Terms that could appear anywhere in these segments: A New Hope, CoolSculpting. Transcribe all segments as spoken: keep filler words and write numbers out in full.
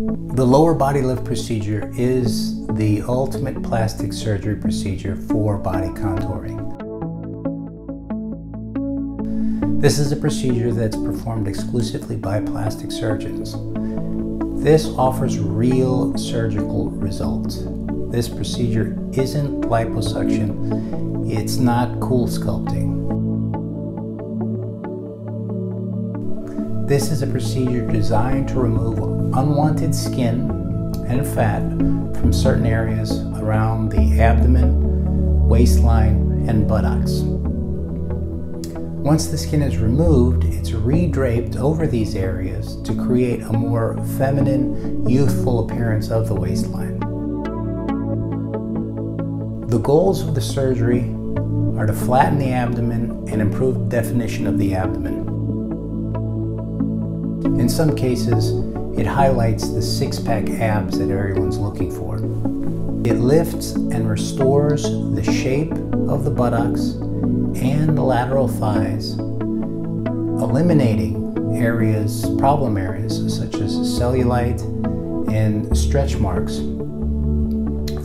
The lower body lift procedure is the ultimate plastic surgery procedure for body contouring. This is a procedure that's performed exclusively by plastic surgeons. This offers real surgical results. This procedure isn't liposuction, it's not CoolSculpting. This is a procedure designed to remove unwanted skin and fat from certain areas around the abdomen, waistline, and buttocks. Once the skin is removed, it's redraped over these areas to create a more feminine, youthful appearance of the waistline. The goals of the surgery are to flatten the abdomen and improve definition of the abdomen. In some cases, it highlights the six-pack abs that everyone's looking for. It lifts and restores the shape of the buttocks and the lateral thighs, eliminating areas, problem areas such as cellulite and stretch marks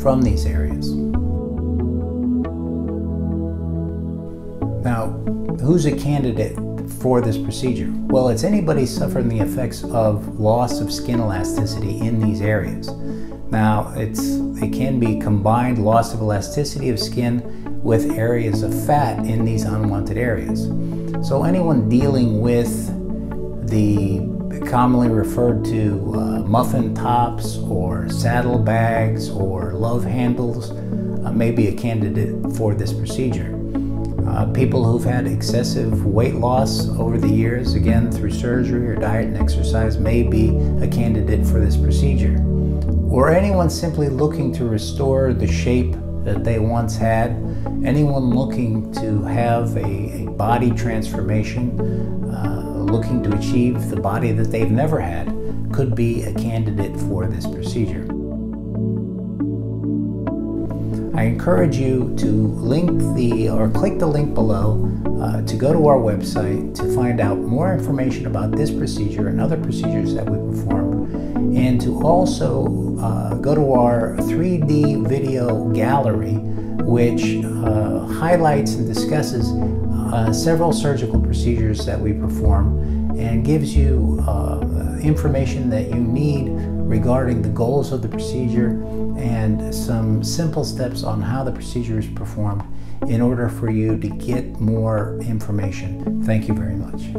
from these areas. Now, who's a candidate for this procedure? Well, it's anybody suffering the effects of loss of skin elasticity in these areas. Now, it's, it can be combined loss of elasticity of skin with areas of fat in these unwanted areas. So anyone dealing with the commonly referred to uh, muffin tops or saddle bags or love handles uh, may be a candidate for this procedure. Uh, people who've had excessive weight loss over the years, again through surgery or diet and exercise, may be a candidate for this procedure. Or anyone simply looking to restore the shape that they once had, anyone looking to have a, a body transformation, uh, looking to achieve the body that they've never had, could be a candidate for this procedure. I encourage you to link the or click the link below uh, to go to our website to find out more information about this procedure and other procedures that we perform, and to also uh, go to our three D video gallery, which uh, highlights and discusses uh, several surgical procedures that we perform and gives you uh, information that you need regarding the goals of the procedure and some simple steps on how the procedure is performed in order for you to get more information. Thank you very much.